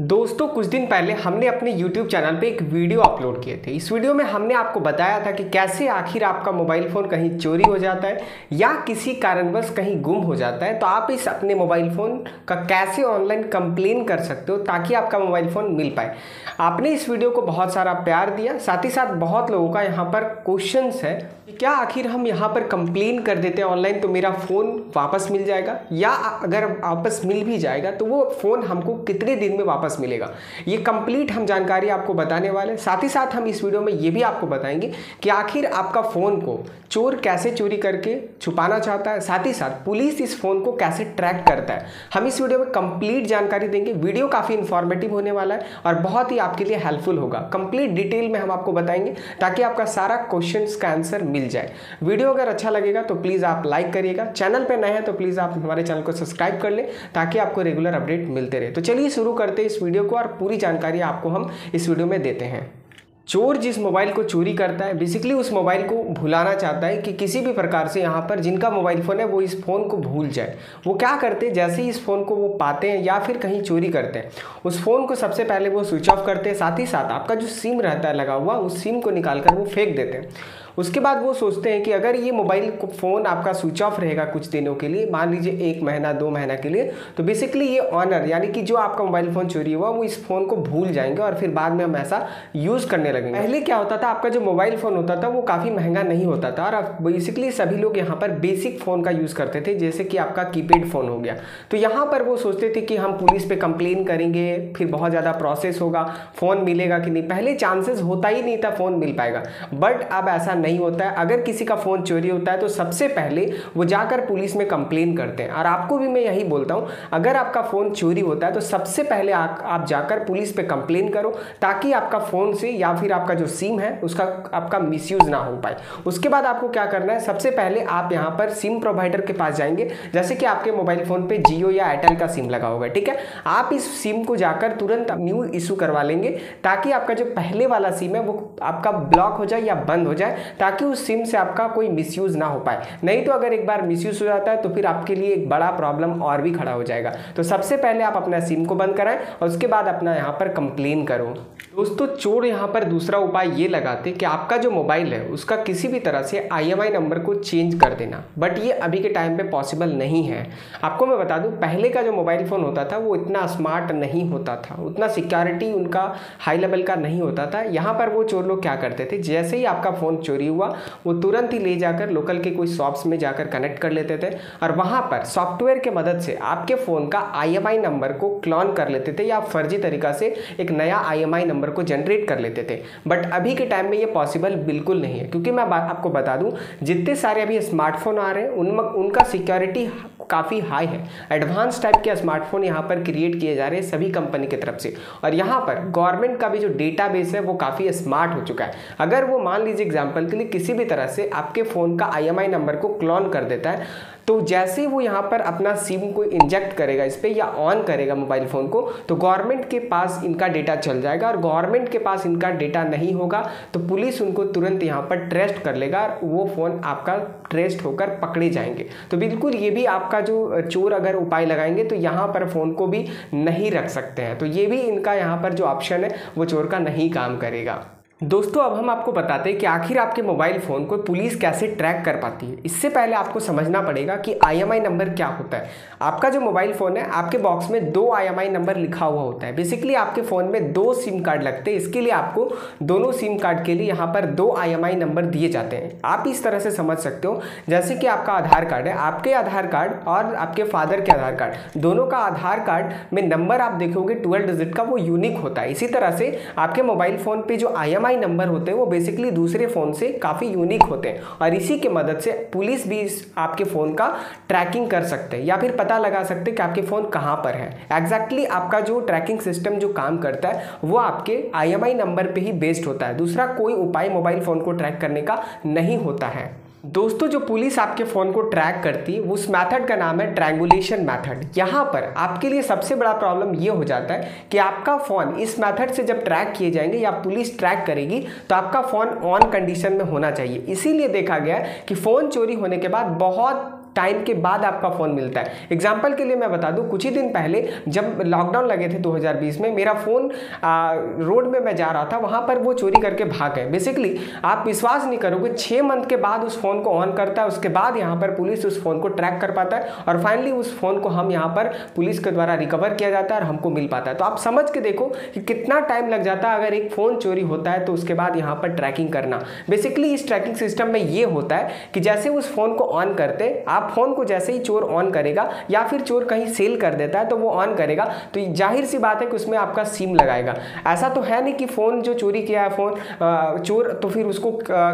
दोस्तों कुछ दिन पहले हमने अपने YouTube चैनल पे एक वीडियो अपलोड किए थे। इस वीडियो में हमने आपको बताया था कि कैसे आखिर आपका मोबाइल फ़ोन कहीं चोरी हो जाता है या किसी कारणवश कहीं गुम हो जाता है, तो आप इस अपने मोबाइल फ़ोन का कैसे ऑनलाइन कंप्लेन कर सकते हो ताकि आपका मोबाइल फ़ोन मिल पाए। आपने इस वीडियो को बहुत सारा प्यार दिया, साथ ही साथ बहुत लोगों का यहाँ पर क्वेश्चन है कि क्या आखिर हम यहाँ पर कंप्लेन कर देते हैं ऑनलाइन तो मेरा फ़ोन वापस मिल जाएगा, या अगर वापस मिल भी जाएगा तो वो फ़ोन हमको कितने दिन में वापस मिलेगा। ये कंप्लीट हम जानकारी आपको बताने वाले हैं। साथ ही साथ हम इस वीडियो में ये भी आपको बताएंगे कि आखिर आपका फ़ोन को चोर कैसे चोरी करके छुपाना चाहता है, साथ ही साथ पुलिस इस फ़ोन को कैसे ट्रैक करता है। हम इस वीडियो में कंप्लीट जानकारी देंगे। वीडियो काफ़ी इन्फॉर्मेटिव होने वाला है और बहुत ही आपके लिए हेल्पफुल होगा। कंप्लीट डिटेल में हम आपको बताएंगे ताकि आपका सारा क्वेश्चन का आंसर मिल जाए। वीडियो अगर अच्छा लगेगा तो प्लीज़ आप लाइक करिएगा। चैनल पर नए हैं तो प्लीज़ आप हमारे चैनल को सब्सक्राइब कर लें ताकि आपको रेगुलर अपडेट मिलते रहे। तो चलिए शुरू करते हैं इस वीडियो को और पूरी जानकारी आपको हम इस वीडियो में देते हैं। चोर जिस मोबाइल को चोरी करता है बेसिकली उस मोबाइल को भुलाना चाहता है कि किसी भी प्रकार से यहाँ पर जिनका मोबाइल फ़ोन है वो इस फ़ोन को भूल जाए। वो क्या करते हैं, जैसे ही इस फ़ोन को वो पाते हैं या फिर कहीं चोरी करते हैं उस फ़ोन को सबसे पहले वो स्विच ऑफ करते हैं, साथ ही साथ आपका जो सिम रहता है लगा हुआ उस सिम को निकाल कर वो फेंक देते हैं। उसके बाद वो सोचते हैं कि अगर ये मोबाइल फ़ोन आपका स्विच ऑफ रहेगा कुछ दिनों के लिए, मान लीजिए 1 महीना 2 महीना के लिए, तो बेसिकली ये ऑनर यानी कि जो आपका मोबाइल फ़ोन चोरी हुआ वो इस फ़ोन को भूल जाएंगे और फिर बाद में हम ऐसा यूज़ करने लगेंगे। पहले क्या होता था, आपका जो मोबाइल फ़ोन होता था वो काफ़ी महंगा नहीं होता था और बेसिकली सभी लोग यहाँ पर बेसिक फ़ोन का यूज़ करते थे, जैसे कि आपका कीपैड फ़ोन हो गया। तो यहाँ पर वो सोचते थे कि हम पुलिस पर कंप्लेन करेंगे, फिर बहुत ज़्यादा प्रोसेस होगा, फ़ोन मिलेगा कि नहीं। पहले चांसेस होता ही नहीं था फ़ोन मिल पाएगा, बट अब ऐसा नहीं होता है। अगर किसी का फ़ोन चोरी होता है तो सबसे पहले वो जाकर पुलिस में कंप्लेन करते हैं। और आपको भी मैं यही बोलता हूं, अगर आपका फ़ोन चोरी होता है तो सबसे पहले आप जाकर पुलिस पे कंप्लेन करो ताकि आपका फ़ोन से या फिर आपका जो सिम है उसका आपका मिसयूज़ ना हो पाए। उसके बाद आपको क्या करना है, सबसे पहले आप यहाँ पर सिम प्रोवाइडर के पास जाएंगे, जैसे कि आपके मोबाइल फ़ोन पर जियो या एयरटेल का सिम लगा होगा, ठीक है। आप इस सिम को जाकर तुरंत न्यू इशू करवा लेंगे ताकि आपका जो पहले वाला सिम है वो आपका ब्लॉक हो जाए या बंद हो जाए, ताकि उस सिम से आपका कोई मिसयूज़ ना हो पाए। नहीं तो अगर एक बार मिसयूज़ हो जाता है तो फिर आपके लिए एक बड़ा प्रॉब्लम और भी खड़ा हो जाएगा। तो सबसे पहले आप अपना सिम को बंद कराएं और उसके बाद अपना यहाँ पर कंप्लेन करो। दोस्तों चोर यहाँ पर दूसरा उपाय ये लगाते कि आपका जो मोबाइल है उसका किसी भी तरह से IMEI नंबर को चेंज कर देना, बट ये अभी के टाइम पे पॉसिबल नहीं है। आपको मैं बता दूं, पहले का जो मोबाइल फ़ोन होता था वो इतना स्मार्ट नहीं होता था, उतना सिक्योरिटी उनका हाई लेवल का नहीं होता था। यहाँ पर वो चोर लोग क्या करते थे, जैसे ही आपका फ़ोन चोरी हुआ वो तुरंत ही ले जाकर लोकल के कोई शॉप्स में जाकर कनेक्ट कर लेते थे और वहाँ पर सॉफ्टवेयर के मदद से आपके फ़ोन का IMEI नंबर को क्लोन कर लेते थे या फर्जी तरीका से एक नया IMEI नंबर को जनरेट कर लेते थे। बट अभी के टाइम में ये पॉसिबल बिल्कुल नहीं है, क्योंकि मैं आपको बता दूं जितने सारे अभी स्मार्टफोन आ रहे हैं उनका सिक्योरिटी काफ़ी हाई है। एडवांस टाइप के स्मार्टफोन यहाँ पर क्रिएट किए जा रहे हैं सभी कंपनी की तरफ से, और यहाँ पर गवर्नमेंट का भी जो डेटाबेस है वो काफ़ी स्मार्ट हो चुका है। अगर वो मान लीजिए एग्जाम्पल के लिए किसी भी तरह से आपके फ़ोन का IMEI नंबर को क्लोन कर देता है, तो जैसे वो यहाँ पर अपना सिम को इंजेक्ट करेगा इस पर या ऑन करेगा मोबाइल फ़ोन को, तो गवर्नमेंट के पास इनका डेटा चल जाएगा और गवर्नमेंट के पास इनका डेटा नहीं होगा तो पुलिस उनको तुरंत यहाँ पर ट्रेस्ट कर लेगा और वो फ़ोन आपका ट्रेस्ट होकर पकड़े जाएंगे। तो बिल्कुल ये भी आपका जो चोर अगर उपाय लगाएंगे तो यहाँ पर फ़ोन को भी नहीं रख सकते हैं, तो ये भी इनका यहाँ पर जो ऑप्शन है वो चोर का नहीं काम करेगा। दोस्तों अब हम आपको बताते हैं कि आखिर आपके मोबाइल फ़ोन को पुलिस कैसे ट्रैक कर पाती है। इससे पहले आपको समझना पड़ेगा कि IMEI नंबर क्या होता है। आपका जो मोबाइल फ़ोन है आपके बॉक्स में 2 IMEI नंबर लिखा हुआ होता है। बेसिकली आपके फ़ोन में 2 सिम कार्ड लगते हैं, इसके लिए आपको दोनों सिम कार्ड के लिए यहाँ पर 2 IMEI नंबर दिए जाते हैं। आप इस तरह से समझ सकते हो जैसे कि आपका आधार कार्ड है, आपके आधार कार्ड और आपके फादर के आधार कार्ड, दोनों का आधार कार्ड में नंबर आप देखोगे 12 डिजिट का वो यूनिक होता है। इसी तरह से आपके मोबाइल फ़ोन पर जो IMEI नंबर होते हैं वो बेसिकली दूसरे फ़ोन से काफ़ी यूनिक होते हैं और इसी के मदद से पुलिस भी आपके फ़ोन का ट्रैकिंग कर सकते हैं या फिर पता लगा सकते हैं कि आपके फ़ोन कहाँ पर है। एग्जैक्टली आपका जो ट्रैकिंग सिस्टम जो काम करता है वो आपके IMEI नंबर पे ही बेस्ड होता है, दूसरा कोई उपाय मोबाइल फ़ोन को ट्रैक करने का नहीं होता है। दोस्तों जो पुलिस आपके फ़ोन को ट्रैक करती है उस मेथड का नाम है ट्रैंगुलेशन मेथड। यहाँ पर आपके लिए सबसे बड़ा प्रॉब्लम ये हो जाता है कि आपका फ़ोन इस मेथड से जब ट्रैक किए जाएंगे या पुलिस ट्रैक करेगी तो आपका फ़ोन ऑन कंडीशन में होना चाहिए। इसीलिए देखा गया है कि फ़ोन चोरी होने के बाद बहुत टाइम के बाद आपका फ़ोन मिलता है। एग्जाम्पल के लिए मैं बता दूं, कुछ ही दिन पहले जब लॉकडाउन लगे थे 2020 में, मेरा फ़ोन रोड में मैं जा रहा था, वहाँ पर वो चोरी करके भाग गए। बेसिकली आप विश्वास नहीं करोगे, 6 मंथ के बाद उस फ़ोन को ऑन करता है, उसके बाद यहाँ पर पुलिस उस फ़ोन को ट्रैक कर पाता है और फाइनली उस फ़ोन को हम यहाँ पर पुलिस के द्वारा रिकवर किया जाता है और हमको मिल पाता है। तो आप समझ के देखो कि कितना टाइम लग जाता है अगर एक फ़ोन चोरी होता है तो उसके बाद यहाँ पर ट्रैकिंग करना। बेसिकली इस ट्रैकिंग सिस्टम में ये होता है कि जैसे उस फ़ोन को ऑन करते, आप फ़ोन को जैसे ही चोर ऑन करेगा या फिर चोर कहीं सेल कर देता है तो वो ऑन करेगा, तो जाहिर सी बात है कि उसमें आपका सिम लगाएगा। ऐसा तो है नहीं कि फ़ोन जो चोरी किया है फ़ोन चोर तो फिर उसको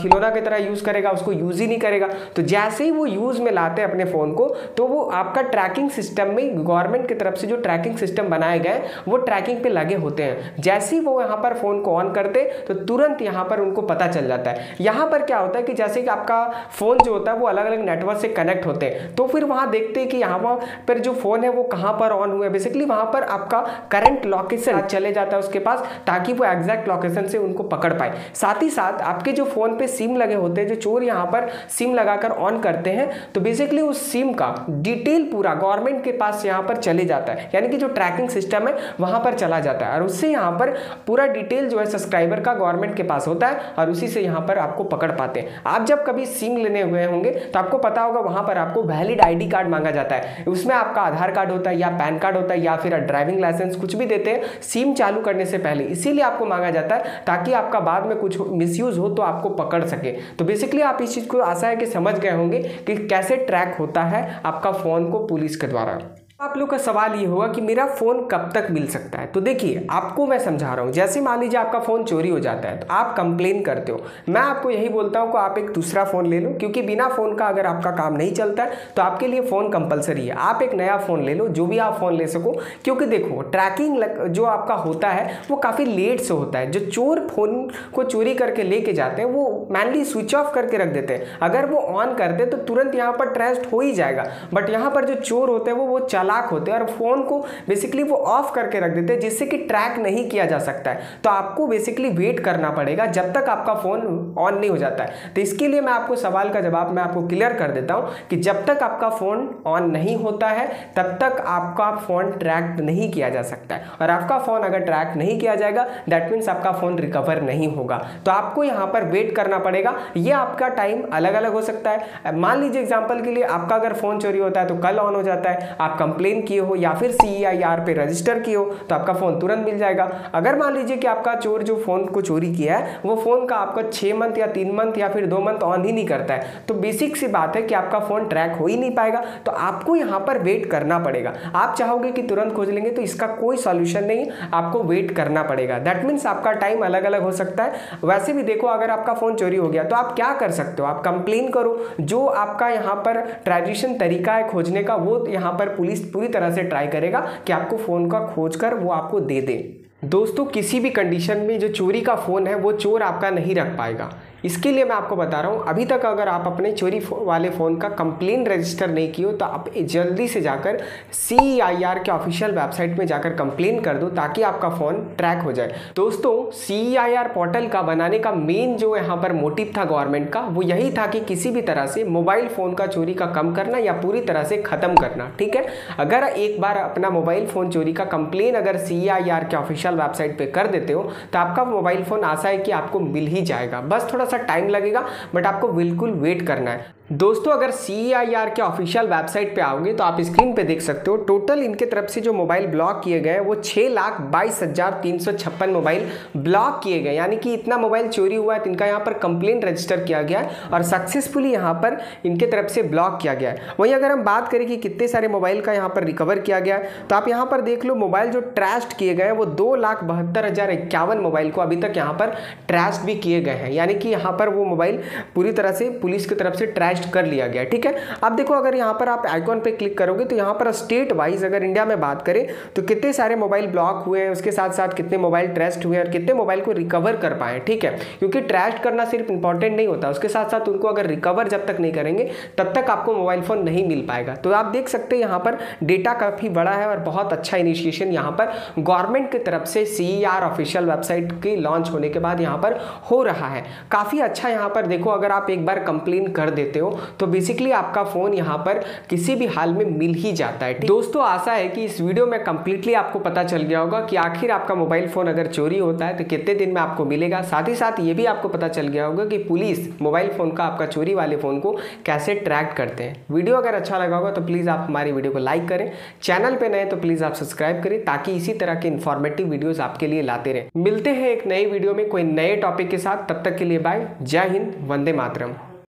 खिलौना की तरह यूज़ करेगा, उसको यूज़ ही नहीं करेगा। तो जैसे ही वो यूज़ में लाते हैं अपने फ़ोन को, तो वो आपका ट्रैकिंग सिस्टम में गवर्नमेंट की तरफ से जो ट्रैकिंग सिस्टम बनाए गए वो ट्रैकिंग पे लगे होते हैं। जैसे ही वो यहाँ पर फ़ोन को ऑन करते तो तुरंत यहाँ पर उनको पता चल जाता है। यहाँ पर क्या होता है कि जैसे कि आपका फ़ोन जो होता है वो अलग अलग नेटवर्क से कनेक्ट होते हैं, तो फिर वहाँ देखते हैं कि यहाँ पर जो फ़ोन है वो कहाँ पर ऑन हुआ है। बेसिकली वहाँ पर आपका करंट लोकेशन चले जाता है उसके पास, ताकि वो एग्जैक्ट लोकेशन से उनको पकड़ पाए। साथ ही साथ आपके जो फ़ोन पे सिम लगे होते हैं, जो चोर यहाँ पर सिम लगाकर ऑन करते हैं, तो बेसिकली उस सिम का डिटेल पूरा गवर्नमेंट के पास यहाँ पर चले जाता है, यानी कि जो ट्रैकिंग सिस्टम है वहाँ पर चला जाता है और उससे यहाँ पर पूरा डिटेल जो है सब्सक्राइबर का गवर्नमेंट के पास होता है और उसी से यहाँ पर आपको पकड़ पाते हैं। आप जब कभी सिम लेने हुए होंगे तो आपको पता होगा वहाँ पर आपको वैलिड आईडी कार्ड मांगा जाता है, उसमें आपका आधार कार्ड होता है या पैन कार्ड होता है या फिर ड्राइविंग लाइसेंस, कुछ भी देते हैं सिम चालू करने से पहले, इसीलिए आपको मांगा जाता है ताकि आपका बाद में कुछ मिसयूज हो तो आपको पकड़ सके। तो बेसिकली आप इस चीज़ को आशा है कि समझ गए होंगे कि कैसे ट्रैक होता है आपका फ़ोन को पुलिस के द्वारा। आप लोग का सवाल ये होगा कि मेरा फ़ोन कब तक मिल सकता है, तो देखिए आपको मैं समझा रहा हूँ। जैसे मान लीजिए आपका फ़ोन चोरी हो जाता है तो आप कंप्लेन करते हो, मैं आपको यही बोलता हूँ कि आप एक दूसरा फ़ोन ले लो, क्योंकि बिना फ़ोन का अगर आपका काम नहीं चलता है तो आपके लिए फ़ोन कंपलसरी है। आप एक नया फ़ोन ले लो, जो भी आप फ़ोन ले सको, क्योंकि देखो ट्रैकिंग जो आपका होता है वो काफ़ी लेट से होता है। जो चोर फ़ोन को चोरी करके लेके जाते हैं वो मैनली स्विच ऑफ करके रख देते हैं, अगर वो ऑन करते तो तुरंत यहाँ पर ट्रेस्ट हो ही जाएगा। बट यहाँ पर जो चोर होते हैं वो लाख होते हैं और फोन को बेसिकली वो ऑफ करके रख देते हैं, जिससे कि ट्रैक नहीं किया जा सकता है। तो आपको बेसिकली वेट करना पड़ेगा जब तक आपका फोन ऑन नहीं हो जाता है। तो इसके लिए मैं आपको सवाल का जवाब मैं आपको क्लियर कर देता हूं कि जब तक आपका फोन ऑन नहीं होता है तब तक आपका फोन ट्रैक नहीं किया जा सकता है, और आपका फोन अगर ट्रैक नहीं किया जाएगा दैट मीन्स आपका फोन रिकवर नहीं होगा। तो आपको यहां पर वेट करना पड़ेगा। यह आपका टाइम अलग अलग हो सकता है। मान लीजिए एग्जाम्पल के लिए आपका अगर फोन चोरी होता है तो कल ऑन हो जाता है, आप कंप्लेन किए हो या फिर CEIR पे रजिस्टर किए हो तो आपका फ़ोन तुरंत मिल जाएगा। अगर मान लीजिए कि आपका चोर जो फ़ोन को चोरी किया है वो फ़ोन का आपका 6 मंथ या 3 मंथ या फिर 2 मंथ ऑन ही नहीं करता है, तो बेसिक सी बात है कि आपका फ़ोन ट्रैक हो ही नहीं पाएगा। तो आपको यहाँ पर वेट करना पड़ेगा। आप चाहोगे कि तुरंत खोज लेंगे तो इसका कोई सॉल्यूशन नहीं, आपको वेट करना पड़ेगा। दैट मीन्स आपका टाइम अलग अलग हो सकता है। वैसे भी देखो, अगर आपका फ़ोन चोरी हो गया तो आप क्या कर सकते हो, आप कंप्लेन करो। जो आपका यहाँ पर ट्रेडिशन तरीका है खोजने का वो यहाँ पर पुलिस पूरी तरह से ट्राई करेगा कि आपको फ़ोन का खोज कर वो आपको दे दे। दोस्तों, किसी भी कंडीशन में जो चोरी का फ़ोन है वो चोर आपका नहीं रख पाएगा। इसके लिए मैं आपको बता रहा हूँ, अभी तक अगर आप अपने चोरी वाले फ़ोन का कंप्लेन रजिस्टर नहीं किए हो तो आप जल्दी से जाकर CEIR के ऑफिशियल वेबसाइट में जाकर कंप्लेन कर दो ताकि आपका फ़ोन ट्रैक हो जाए। दोस्तों, CEIR पोर्टल का बनाने का मेन जो यहाँ पर मोटिव था गवर्नमेंट का वो यही था कि किसी भी तरह से मोबाइल फ़ोन का चोरी का कम करना या पूरी तरह से ख़त्म करना। ठीक है, अगर एक बार अपना मोबाइल फ़ोन चोरी का कंप्लेन अगर CEIR के ऑफिशियल वेबसाइट पर कर देते हो तो आपका मोबाइल फ़ोन आशा है कि आपको मिल ही जाएगा। बस थोड़ा टाइम लगेगा, बट आपको बिल्कुल वेट करना है। दोस्तों, अगर CEIR के ऑफिशियल वेबसाइट पे आओगे तो आप स्क्रीन पे देख सकते हो, टोटल इनके तरफ से जो मोबाइल ब्लॉक किए गए वो 6,22,356 मोबाइल ब्लॉक किए गए, यानी कि इतना मोबाइल चोरी हुआ है, इनका यहाँ पर कंप्लेन रजिस्टर किया गया है और सक्सेसफुली यहाँ पर इनके तरफ से ब्लॉक किया गया है। वहीं अगर हम बात करें कि कितने सारे मोबाइल का यहाँ पर रिकवर किया गया है तो आप यहाँ पर देख लो, मोबाइल जो ट्रैश्ड किए गए हैं वो 2,72,051 मोबाइल को अभी तक यहाँ पर ट्रैश्ड भी किए गए हैं, यानी कि यहाँ पर वो मोबाइल पूरी तरह से पुलिस की तरफ से ट्रैश कर लिया गया। ठीक है, अब देखो, अगर यहाँ पर आप आइकॉन पे क्लिक करोगे तो यहाँ पर स्टेट वाइज अगर इंडिया में बात करें तो कितने सारे मोबाइल ब्लॉक हुए हैं, उसके साथ साथ कितने मोबाइल ट्रैश्ड हुए हैं और कितने मोबाइल को रिकवर कर पाए। ठीक है, क्योंकि ट्रैश्ड करना सिर्फ इंपॉर्टेंट नहीं होता, उसके साथ साथ उनको अगर रिकवर जब तक नहीं करेंगे तब तक आपको मोबाइल फ़ोन नहीं मिल पाएगा। तो आप देख सकते हैं यहाँ पर डेटा काफ़ी बड़ा है और बहुत अच्छा इनिशिएशन यहाँ पर गवर्नमेंट की तरफ से CEIR ऑफिशियल वेबसाइट के लॉन्च होने के बाद यहाँ पर हो रहा है। काफ़ी अच्छा यहाँ पर देखो, अगर आप एक बार कंप्लेन कर देते हो तो बेसिकली आपका फोन यहाँ पर किसी भी हाल में मिल ही जाता है। दोस्तों आशा है कि इस वीडियो में कंप्लीटली आपको पता चल गया होगा कि आखिर आपका मोबाइल फोन अगर चोरी होता है तो कितने दिन में आपको मिलेगा, साथ ही साथ ये भी आपको पता चल गया होगा कि पुलिस मोबाइल फोन का आपका चोरी वाले फोन को कैसे ट्रैक करते हैं। वीडियो अगर अच्छा लगा होगा तो प्लीज आप हमारी वीडियो को लाइक करें, चैनल पे नए तो प्लीज आप सब्सक्राइब करें ताकि इसी तरह के इंफॉर्मेटिव वीडियोस आपके लिए लाते रहें। मिलते हैं एक नई वीडियो में कोई नए टॉपिक के साथ, तब तक के लिए बाय, जय हिंद, वंदे मातरम।